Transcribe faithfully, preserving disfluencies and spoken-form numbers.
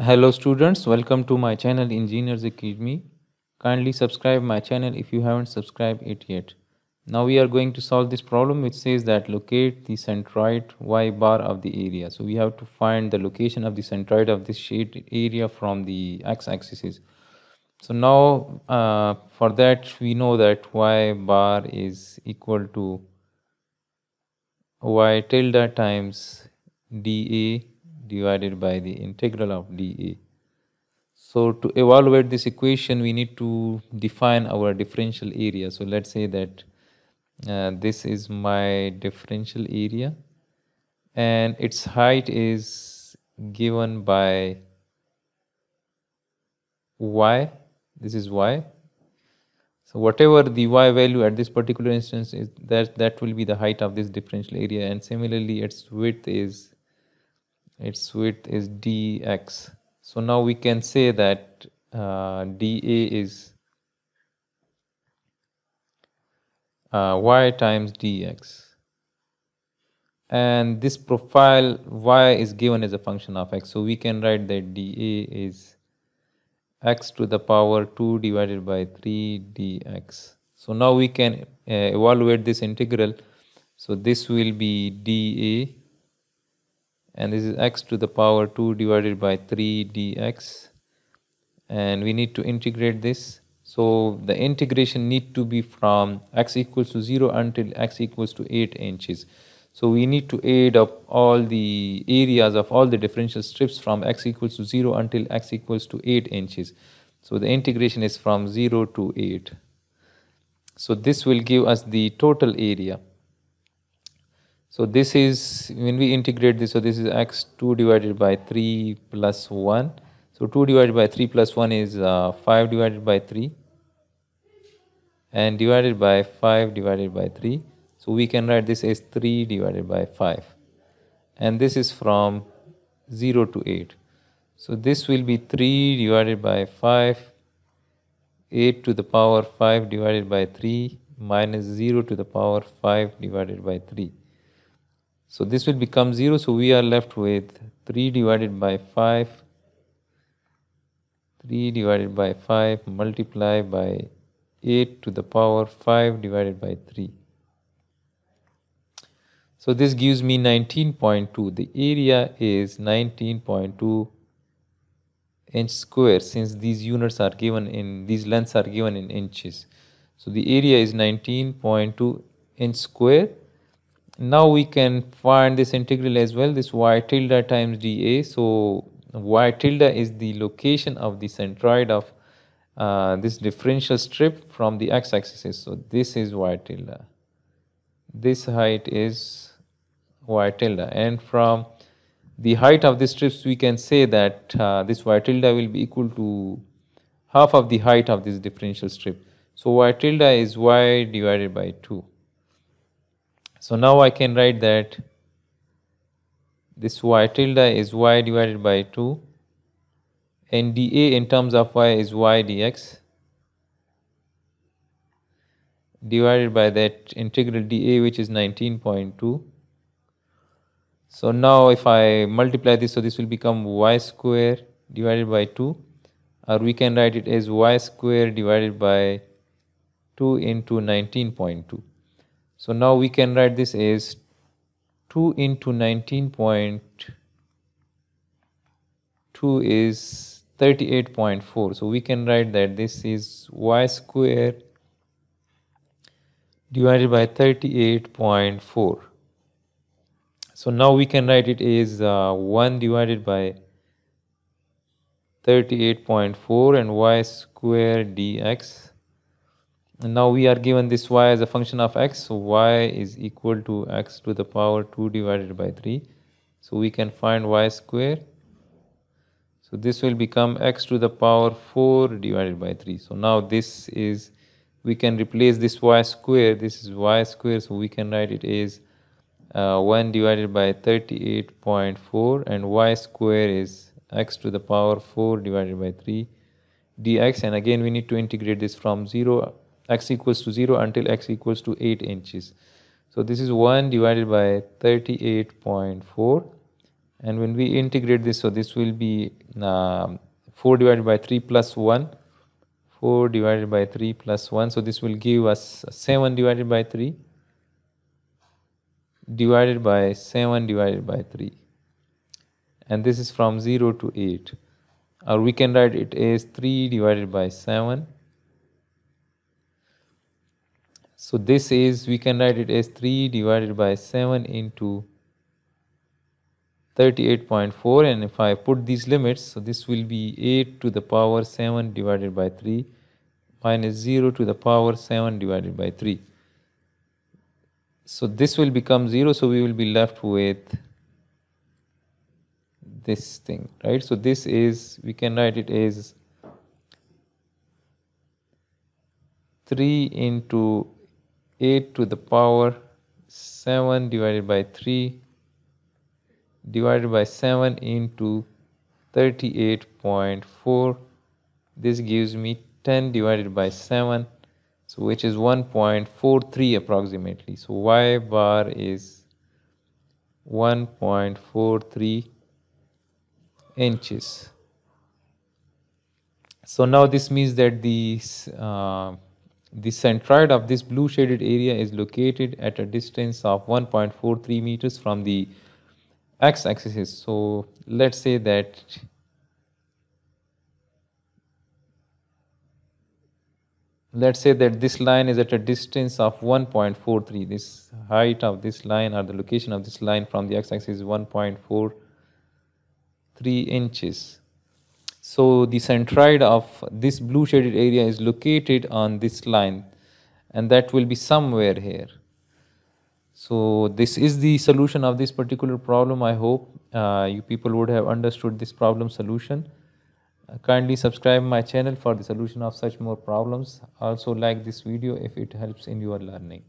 Hello students, welcome to my channel Engineers Academy. Kindly subscribe my channel if you haven't subscribed it yet. Now we are going to solve this problem which says that locate the centroid y bar of the area. So we have to find the location of the centroid of this shaded area from the x-axis. So now uh, for that we know that y bar is equal to y tilde times dA divided by the integral of dA. So to evaluate this equation we need to define our differential area. So let's say that uh, this is my differential area and its height is given by y. This is y. So whatever the y value at this particular instance is, that that will be the height of this differential area, and similarly its width is its width is dx. So now we can say that uh, dA is uh, y times dx, and this profile y is given as a function of x, so we can write that dA is x to the power two divided by three dx. So now we can uh, evaluate this integral. So this will be dA, and this is x to the power two divided by three dx, and we need to integrate this. So the integration need to be from x equals to zero until x equals to eight inches. So we need to add up all the areas of all the differential strips from x equals to zero until x equals to eight inches. So the integration is from zero to eight. So this will give us the total area. So this is, when we integrate this, so this is x two divided by three plus one. So two divided by three plus one is uh, five divided by three, and divided by five divided by three. So we can write this as three divided by five, and this is from zero to eight. So this will be three divided by five, eight to the power five divided by three minus zero to the power five divided by three. So this will become zero, so we are left with three divided by five, three divided by five multiplied by eight to the power five divided by three. So this gives me nineteen point two. The area is nineteen point two inch square, since these units are given in, these lengths are given in inches. So the area is nineteen point two inch square. Now we can find this integral as well, this y tilde times dA. So y tilde is the location of the centroid of uh, this differential strip from the x-axis. So this is y tilde. This height is y tilde, and from the height of these strips we can say that uh, this y tilde will be equal to half of the height of this differential strip. So y tilde is y divided by two. So now I can write that this y tilde is y divided by two, and dA in terms of y is y dx, divided by that integral dA which is nineteen point two. So now if I multiply this, so this will become y square divided by two, or we can write it as y square divided by two into nineteen point two. So now we can write this as two into nineteen point two is thirty-eight point four. So we can write that this is y square divided by thirty-eight point four. So now we can write it as uh, one divided by thirty-eight point four and y square dx. Now we are given this y as a function of x, so y is equal to x to the power two divided by three. So we can find y square. So this will become x to the power four divided by three. So now this is, we can replace this y square, this is y square, so we can write it as uh, one divided by thirty-eight point four, and y square is x to the power four divided by three dx, and again we need to integrate this from zero x equals to zero until x equals to eight inches. So this is one divided by thirty-eight point four, and when we integrate this, so this will be uh, four divided by three plus one, four divided by three plus one, so this will give us seven divided by three, divided by seven divided by three, and this is from zero to eight, or we can write it as three divided by seven. So this is, we can write it as three divided by seven into thirty-eight point four, and if I put these limits, so this will be eight to the power seven divided by three minus zero to the power seven divided by three. So this will become zero, so we will be left with this thing, right? So this is, we can write it as three into eight to the power seven divided by three divided by seven into thirty-eight point four. This gives me ten divided by seven, so which is one point four three approximately. So y bar is one point four three inches. So now this means that the uh, the centroid of this blue shaded area is located at a distance of one point four three meters from the x-axis. So let's say that let's say that this line is at a distance of one point four three. This height of this line, or the location of this line from the x-axis, is one point four three inches. So the centroid of this blue shaded area is located on this line, and that will be somewhere here. So this is the solution of this particular problem. I hope uh, you people would have understood this problem solution. Uh, kindly subscribe my channel for the solution of such more problems. Also like this video if it helps in your learning.